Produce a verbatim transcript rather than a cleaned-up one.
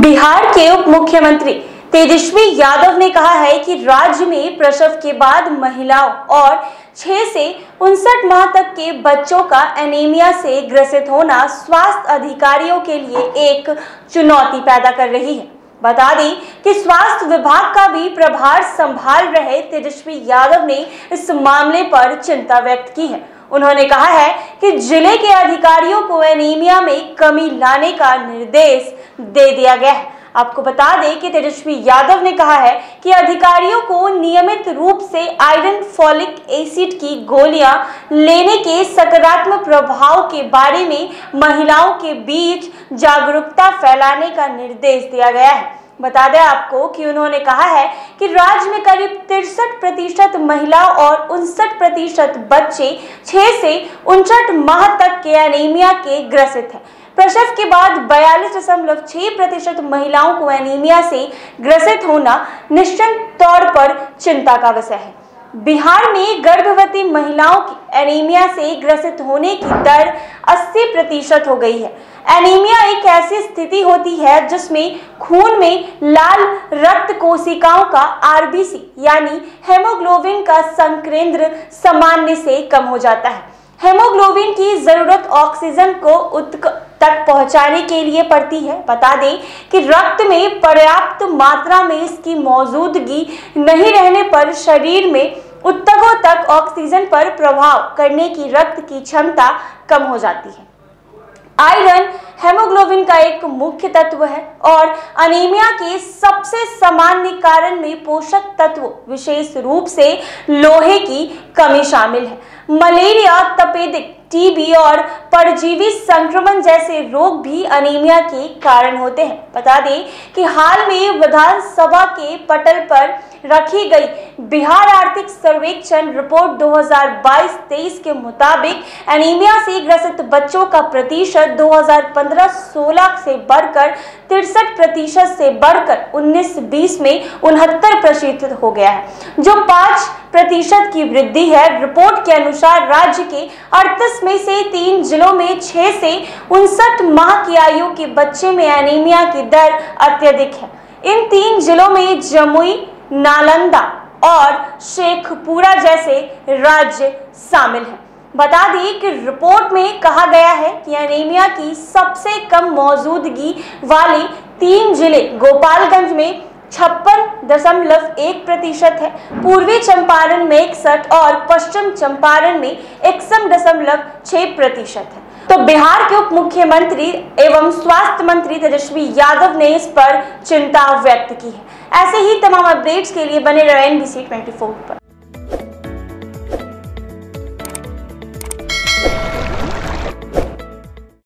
बिहार के उप मुख्यमंत्री तेजस्वी यादव ने कहा है कि राज्य में प्रसव के बाद महिलाओं और छह से उनसठ माह तक के बच्चों का एनीमिया से ग्रसित होना स्वास्थ्य अधिकारियों के लिए एक चुनौती पैदा कर रही है। बता दें कि स्वास्थ्य विभाग का भी प्रभार संभाल रहे तेजस्वी यादव ने इस मामले पर चिंता व्यक्त की है। उन्होंने कहा है कि जिले के अधिकारियों को एनीमिया में कमी लाने का निर्देश दे दिया गया है। आपको बता दें कि तेजस्वी यादव ने कहा है कि अधिकारियों को नियमित रूप से आयरन फॉलिक एसिड की गोलियां लेने के सकारात्मक प्रभाव के बारे में महिलाओं के बीच जागरूकता फैलाने का निर्देश दिया गया है। बता दें आपको कि उन्होंने कहा है कि राज्य में करीब तिरसठ प्रतिशत महिलाओं और उनसठ प्रतिशत बच्चे छह से उनसठ माह तक के एनीमिया के ग्रसित हैं। प्रसव के बाद बयालीस दशमलव छह प्रतिशत महिलाओं को एनीमिया से ग्रसित होना निश्चित तौर पर चिंता का विषय है। बिहार में गर्भवती महिलाओं की एनीमिया से ग्रसित होने की दर अस्सी प्रतिशत हो गई है। एनीमिया एक ऐसी स्थिति होती है जिसमें खून में लाल रक्त कोशिकाओं का आरबीसी यानी हेमोग्लोबिन का संकेंद्र सामान्य से कम हो जाता है। हेमोग्लोबिन की जरूरत ऑक्सीजन को उत्क तक पहुंचाने के लिए पड़ती है। बता दें कि रक्त में पर्याप्त मात्रा में इसकी मौजूदगी नहीं रहने पर शरीर में उत्तकों तक ऑक्सीजन पर प्रभाव करने की रक्त की क्षमता कम हो जाती है। आयरन हेमोग्लोबिन का एक मुख्य तत्व है और एनीमिया के सबसे सामान्य कारण में पोषक तत्व विशेष रूप से लोहे की कमी शामिल है। मलेरिया, तपेदिक, टीबी और परजीवी संक्रमण जैसे रोग भी एनीमिया के कारण होते हैं। बता दें कि हाल में विधानसभा के पटल पर रखी गई बिहार आर्थिक सर्वेक्षण रिपोर्ट दो हज़ार बाईस तेईस के मुताबिक एनीमिया से ग्रसित बच्चों का प्रतिशत दो हज़ार पंद्रह सोलह से बढ़कर तिरसठ प्रतिशत से बढ़कर उन्नीस बीस में उनहत्तर प्रतिशत हो गया है, जो पाँच प्रतिशत की वृद्धि है। रिपोर्ट के अनुसार राज्य के अड़तीस में से तीन जिलों में छह से उनसठ माह की आयु के बच्चे में एनीमिया की दर अत्यधिक है। इन तीन जिलों में जमुई, नालंदा और शेखपुरा जैसे राज्य शामिल हैं। बता दें कि रिपोर्ट में कहा गया है कि एनीमिया की सबसे कम मौजूदगी वाले तीन जिले गोपालगंज में छप्पन दशमलव एक प्रतिशत है, पूर्वी चंपारण में इकसठ और पश्चिम चंपारण में इकसठ दशमलव छः प्रतिशत है। तो बिहार के उप मुख्यमंत्री एवं स्वास्थ्य मंत्री तेजस्वी यादव ने इस पर चिंता व्यक्त की है। ऐसे ही तमाम अपडेट्स के लिए बने रहे आरबीसी चौबीस पर।